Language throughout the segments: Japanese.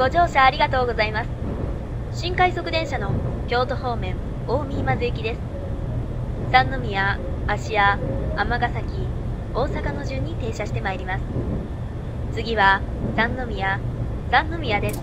ご乗車ありがとうございます。新快速電車の京都方面近江今津行きです。三宮、芦屋、尼崎、大阪の順に停車してまいります。次は三宮です。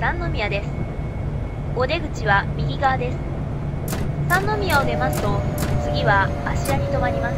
三宮です。お出口は右側です。三宮を出ますと、次は芦屋に止まります。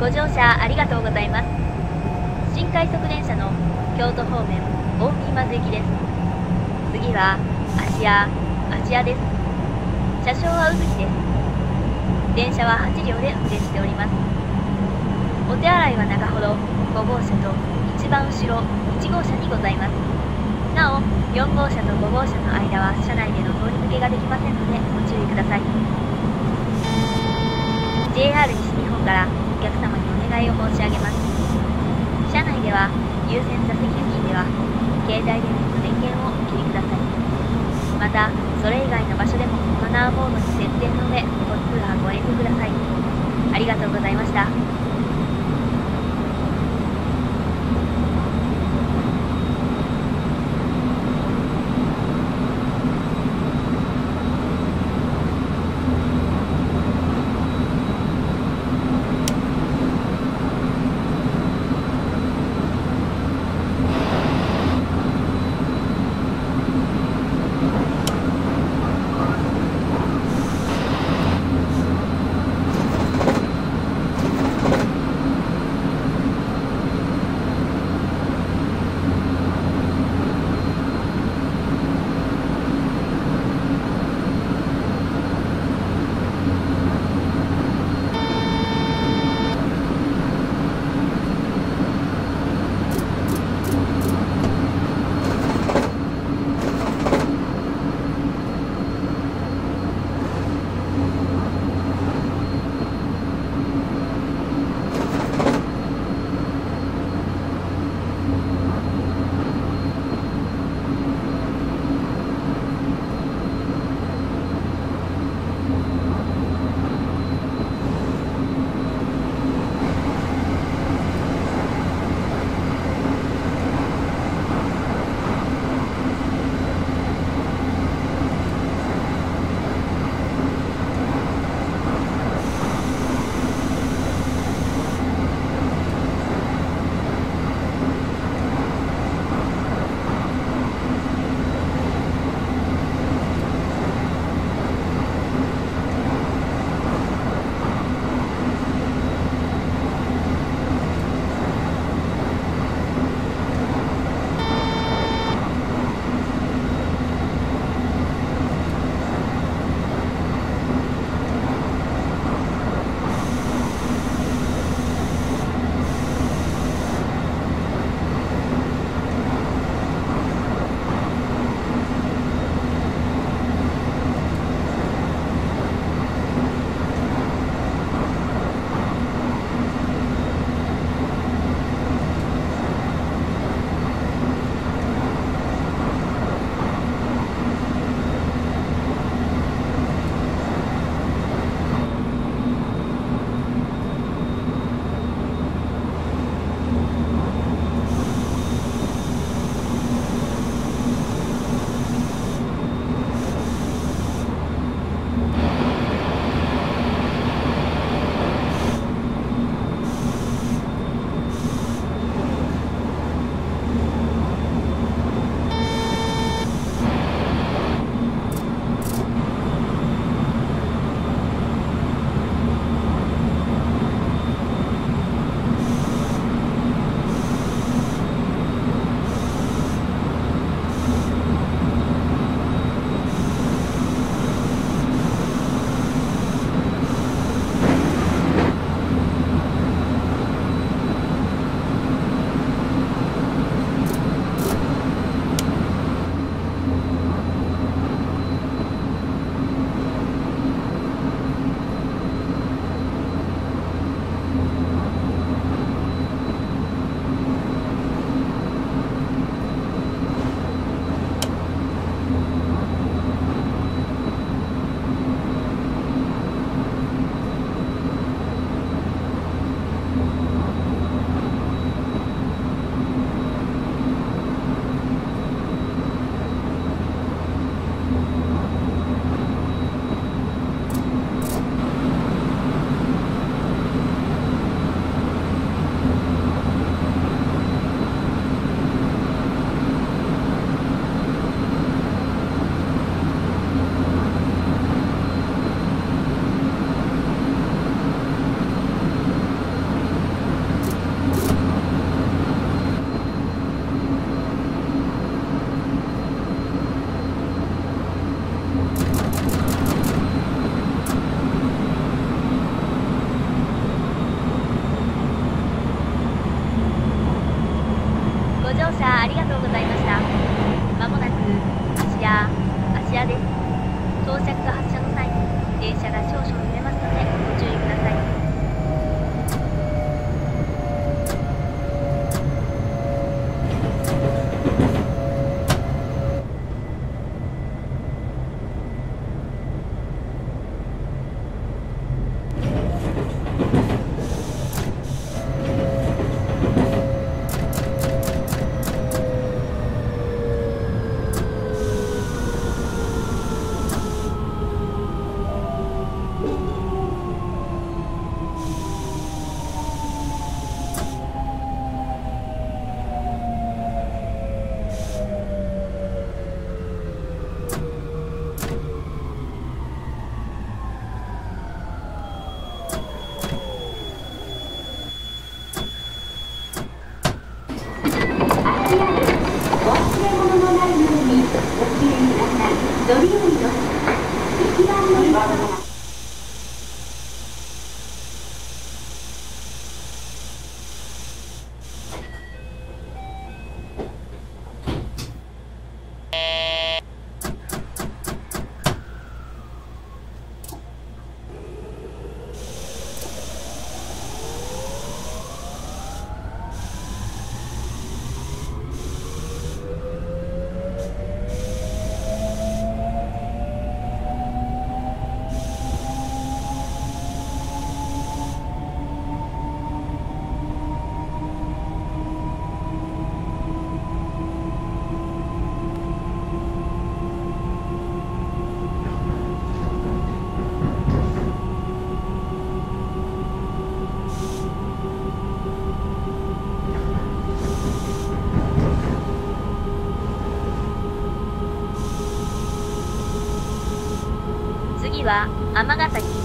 ご乗車ありがとうございます。新快速電車の京都方面近江今津行きです。次は芦屋です。車掌は卯月です。電車は8両で運転しております。お手洗いは中ほど5号車と一番後ろ1号車にございます。なお、4号車と5号車の間は車内での通り抜けができませんのでご注意ください。JR 西日本からお客様にお願いを申し上げます。車内では優先座席付近では携帯電話の電源をお切りください。また、それ以外の場所でもマナーモードに設定の上、ご通話ご遠慮ください。ありがとうございました。芦屋です。到着発車の際、電車が少々揺れますのでご注意ください。尼崎です。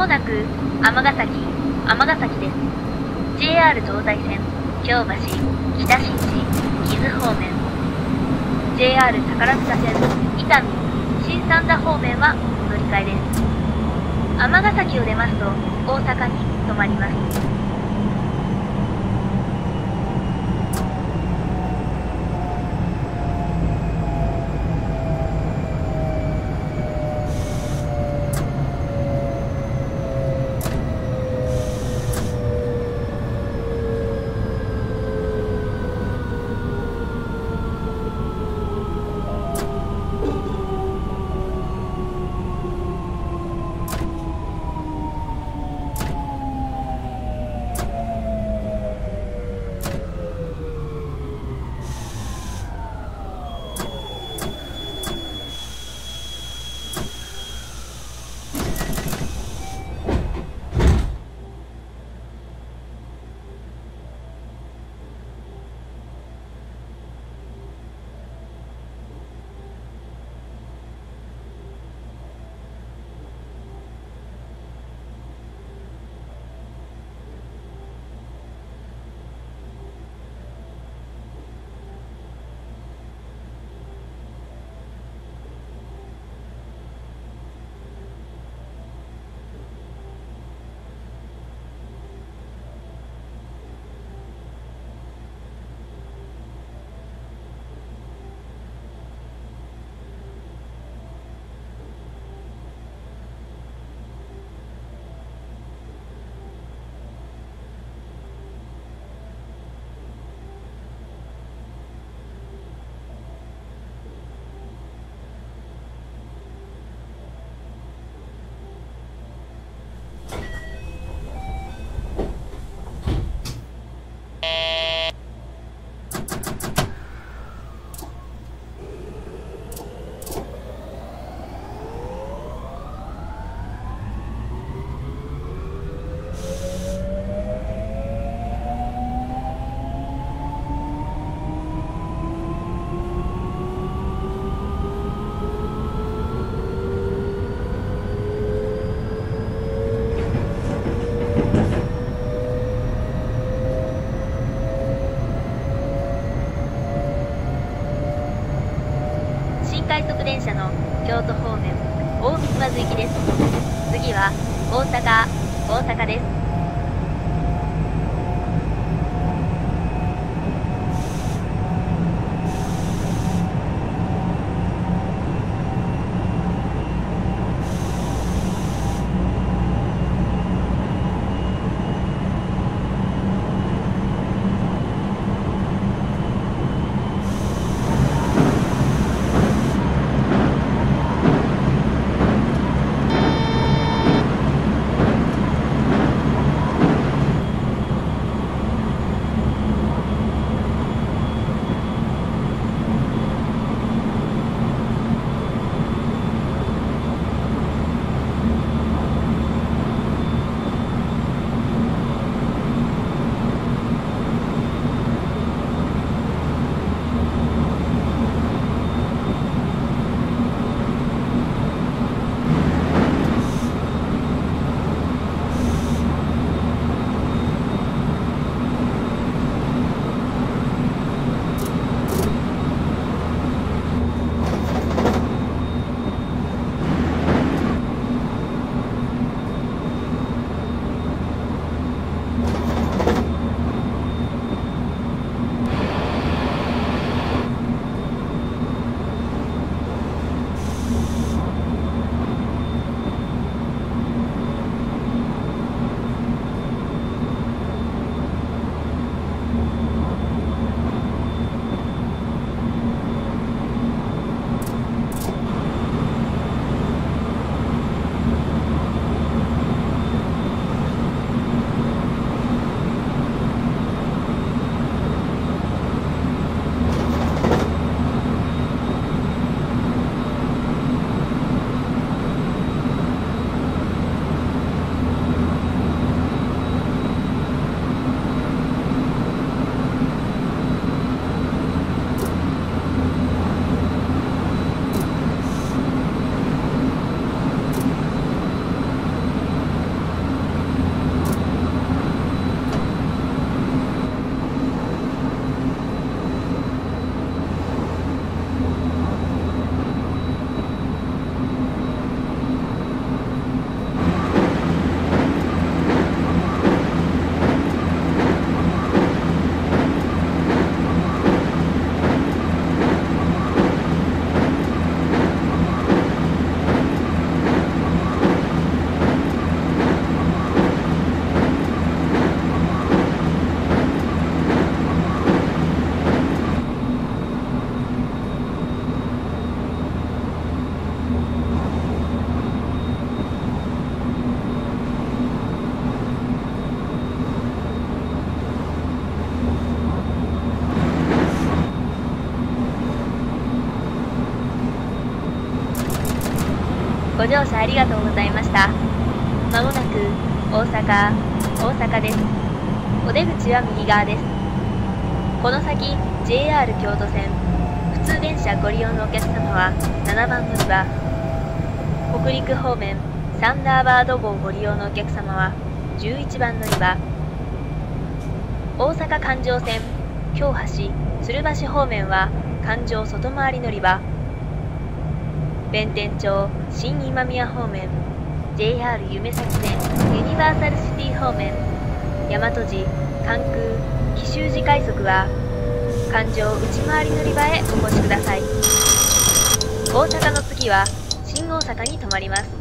もなく尼崎です。 JR 東西線京橋北新地木津方面、 JR 宝塚線伊丹新三田方面は乗り換えです。尼崎を出ますと大阪に止まります。ご乗車ありがとうございました。まもなく大阪です。お出口は右側です。この先 JR 京都線普通電車ご利用のお客様は7番乗り場、北陸方面サンダーバード号ご利用のお客様は11番乗り場、大阪環状線京橋鶴橋方面は環状外回り乗り場、弁天町新今宮方面、 JR 夢咲線ユニバーサルシティ方面、大和路関空紀州路快速は環状内回り乗り場へお越しください。大阪の次は新大阪に停まります。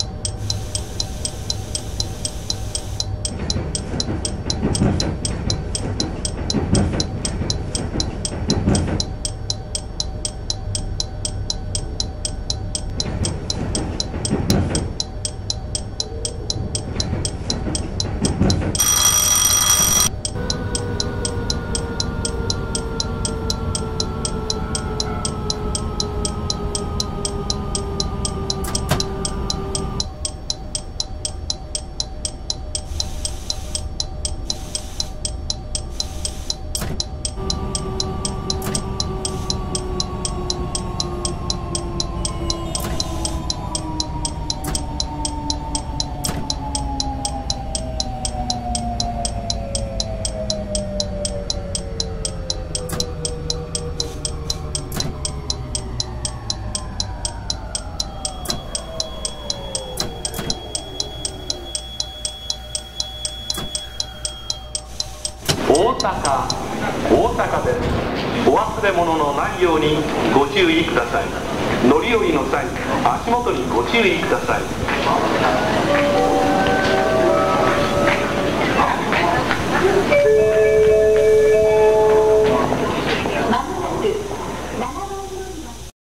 大阪です。お忘れ物のないようにご注意ください。乗り降りの際、足元にご注意ください。